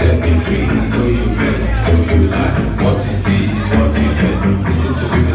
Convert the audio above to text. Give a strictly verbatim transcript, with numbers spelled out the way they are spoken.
set me free, so you bet, so you lie. What you see is what you get. Listen to me.